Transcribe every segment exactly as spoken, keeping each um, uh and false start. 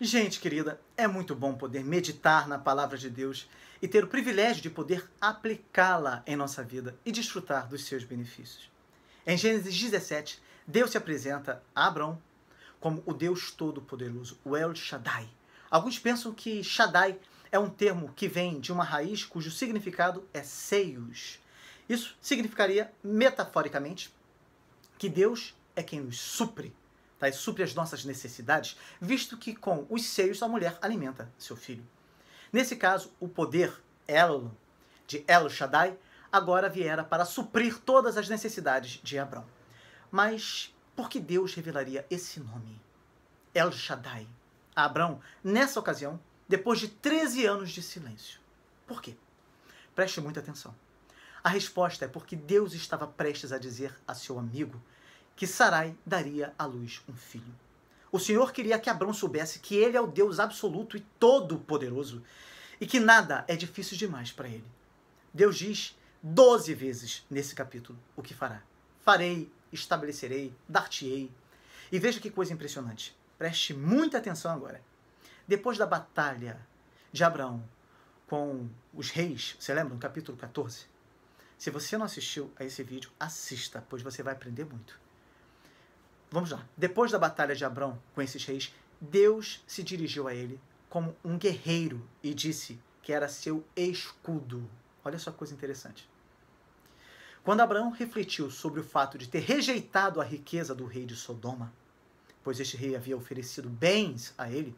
Gente querida, é muito bom poder meditar na palavra de Deus e ter o privilégio de poder aplicá-la em nossa vida e desfrutar dos seus benefícios. Em Gênesis dezessete, Deus se apresenta a Abraão como o Deus Todo-Poderoso, o El Shaddai. Alguns pensam que Shaddai é um termo que vem de uma raiz cujo significado é seios. Isso significaria, metaforicamente, que Deus é quem nos supre. Tá, e supre as nossas necessidades, visto que com os seios a mulher alimenta seu filho. Nesse caso, o poder El, de El Shaddai, agora viera para suprir todas as necessidades de Abraão. Mas por que Deus revelaria esse nome, El Shaddai, a Abraão, nessa ocasião, depois de treze anos de silêncio? Por quê? Preste muita atenção. A resposta é porque Deus estava prestes a dizer a seu amigo que Sarai daria à luz um filho. O Senhor queria que Abraão soubesse que ele é o Deus absoluto e todo-poderoso e que nada é difícil demais para ele. Deus diz doze vezes nesse capítulo o que fará. Farei, estabelecerei, dar-te-ei. E veja que coisa impressionante. Preste muita atenção agora. Depois da batalha de Abraão com os reis, você lembra? No capítulo quatorze. Se você não assistiu a esse vídeo, assista, pois você vai aprender muito. Vamos lá. Depois da batalha de Abraão com esses reis, Deus se dirigiu a ele como um guerreiro e disse que era seu escudo. Olha só que coisa interessante. Quando Abraão refletiu sobre o fato de ter rejeitado a riqueza do rei de Sodoma, pois este rei havia oferecido bens a ele,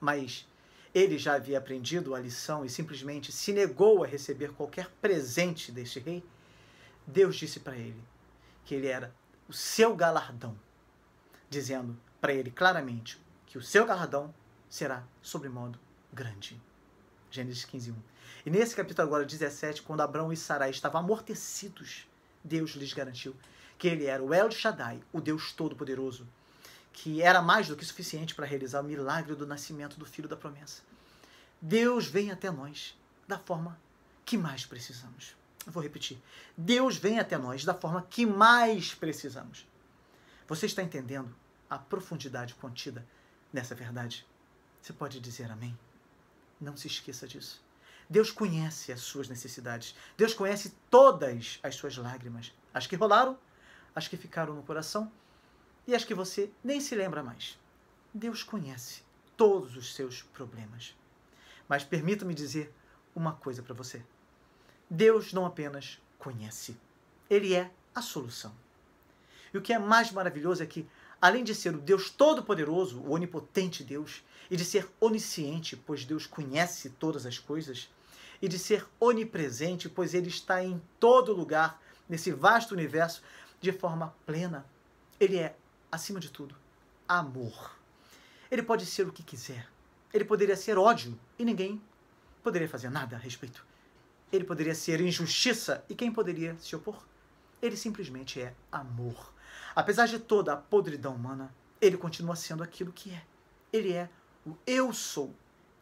mas ele já havia aprendido a lição e simplesmente se negou a receber qualquer presente deste rei, Deus disse para ele que ele era o seu galardão, dizendo para ele claramente que o seu galardão será sobremodo grande. Gênesis quinze, um. E nesse capítulo agora, dezessete, quando Abraão e Sarai estavam amortecidos, Deus lhes garantiu que ele era o El Shaddai, o Deus Todo-Poderoso, que era mais do que suficiente para realizar o milagre do nascimento do Filho da Promessa. Deus vem até nós da forma que mais precisamos. Eu vou repetir. Deus vem até nós da forma que mais precisamos. Você está entendendo a profundidade contida nessa verdade? Você pode dizer amém? Não se esqueça disso. Deus conhece as suas necessidades. Deus conhece todas as suas lágrimas. As que rolaram, as que ficaram no coração e as que você nem se lembra mais. Deus conhece todos os seus problemas. Mas permita-me dizer uma coisa para você. Deus não apenas conhece. Ele é a solução. E o que é mais maravilhoso é que, além de ser o Deus Todo-Poderoso, o onipotente Deus, e de ser onisciente, pois Deus conhece todas as coisas, e de ser onipresente, pois Ele está em todo lugar, nesse vasto universo, de forma plena, Ele é, acima de tudo, amor. Ele pode ser o que quiser. Ele poderia ser ódio, e ninguém poderia fazer nada a respeito. Ele poderia ser injustiça, e quem poderia se opor? Ele simplesmente é amor. Apesar de toda a podridão humana, ele continua sendo aquilo que é. Ele é o eu sou.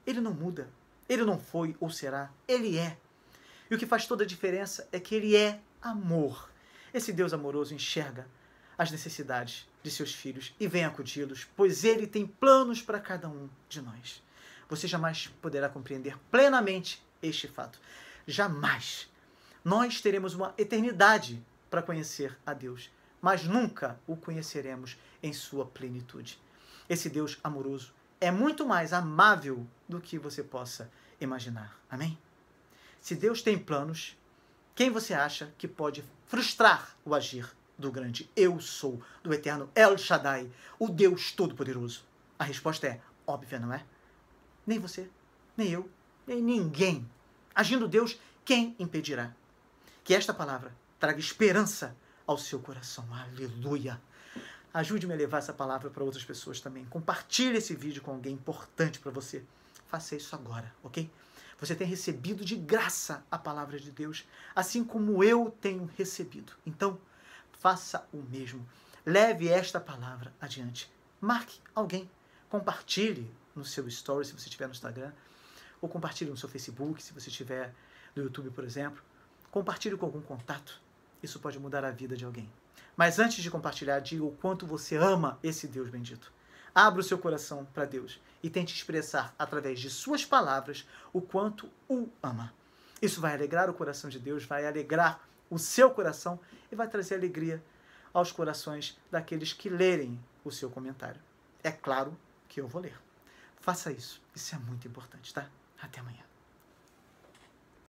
Ele não muda. Ele não foi ou será. Ele é. E o que faz toda a diferença é que ele é amor. Esse Deus amoroso enxerga as necessidades de seus filhos e vem acudi-los, pois ele tem planos para cada um de nós. Você jamais poderá compreender plenamente este fato. Jamais. Nós teremos uma eternidade para conhecer a Deus, mas nunca o conheceremos em sua plenitude. Esse Deus amoroso é muito mais amável do que você possa imaginar. Amém? Se Deus tem planos, quem você acha que pode frustrar o agir do grande Eu Sou, do eterno El Shaddai, o Deus Todo-Poderoso? A resposta é óbvia, não é? Nem você, nem eu, nem ninguém. Agindo Deus, quem impedirá? Que esta palavra traga esperança ao seu coração. Aleluia! Ajude-me a levar essa palavra para outras pessoas também. Compartilhe esse vídeo com alguém importante para você. Faça isso agora, ok? Você tem recebido de graça a palavra de Deus, assim como eu tenho recebido. Então, faça o mesmo. Leve esta palavra adiante. Marque alguém. Compartilhe no seu story, se você estiver no Instagram, ou compartilhe no seu Facebook, se você estiver no YouTube, por exemplo. Compartilhe com algum contato. Isso pode mudar a vida de alguém. Mas antes de compartilhar, diga o quanto você ama esse Deus bendito. Abra o seu coração para Deus e tente expressar através de suas palavras o quanto o ama. Isso vai alegrar o coração de Deus, vai alegrar o seu coração e vai trazer alegria aos corações daqueles que lerem o seu comentário. É claro que eu vou ler. Faça isso. Isso é muito importante, tá? Até amanhã.